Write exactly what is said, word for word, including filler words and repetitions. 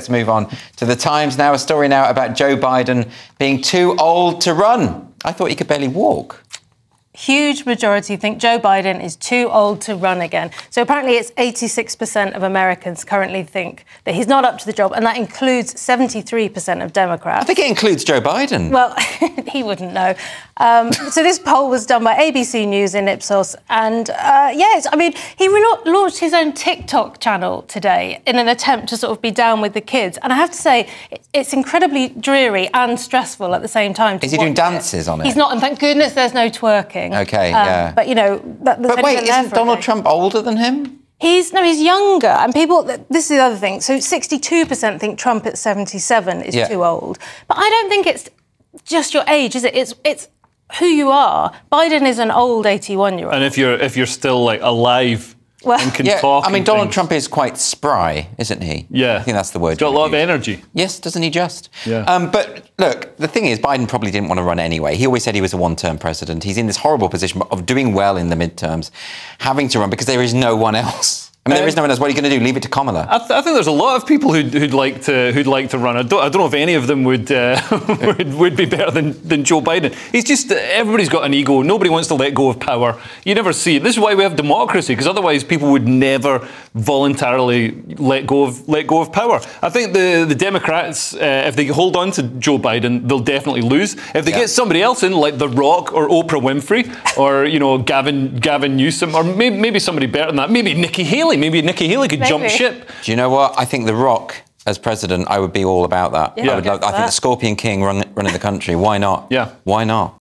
Let's move on to The Times now. A story now about Joe Biden being too old to run. I thought he could barely walk. Huge majority think Joe Biden is too old to run again. So apparently it's eighty-six percent of Americans currently think that he's not up to the job, and that includes seventy-three percent of Democrats. I think it includes Joe Biden. Well, he wouldn't know. Um, so this poll was done by A B C News in Ipsos, and uh, yes, I mean, he launched his own TikTok channel today in an attempt to sort of be down with the kids. And I have to say, it's incredibly dreary and stressful at the same time. Is he doing dances on it? He's not, and thank goodness there's no twerking. Okay, um, yeah. But, you know... That, but wait, isn't Donald Trump older than him? He's, no, he's younger. And people, this is the other thing. So sixty-two percent think Trump at seventy-seven is yeah. too old. But I don't think it's just your age, is it? It's it's who you are. Biden is an old eighty-one-year-old. And if you're, if you're still, like, alive... Well, and can yeah, talk I mean, Donald things. Trump is quite spry, isn't he? Yeah. I think that's the word. He's got a lot of energy. Yes, doesn't he just? Yeah. Um, but, look, the thing is, Biden probably didn't want to run anyway. He always said he was a one-term president. He's in this horrible position of doing well in the midterms, having to run because there is no one else. I mean, there is no one else. What are you going to do? Leave it to Kamala? I, th I think there's a lot of people who'd, who'd, like, to, who'd like to run. I don't, I don't know if any of them would, uh, would, would be better than, than Joe Biden. He's just... Everybody's got an ego. Nobody wants to let go of power. You never see it. This is why we have democracy, because otherwise people would never voluntarily let go of, let go of power. I think the, the Democrats, uh, if they hold on to Joe Biden, they'll definitely lose. If they yeah. get somebody else in, like The Rock or Oprah Winfrey or, you know, Gavin, Gavin Newsom, or may, maybe somebody better than that, maybe Nikki Haley. Maybe Nikki Haley could Maybe. jump ship. Do you know what? I think The Rock, as president, I would be all about that. Yeah, I would love, I think the Scorpion King run, running the country. Why not? Yeah. Why not?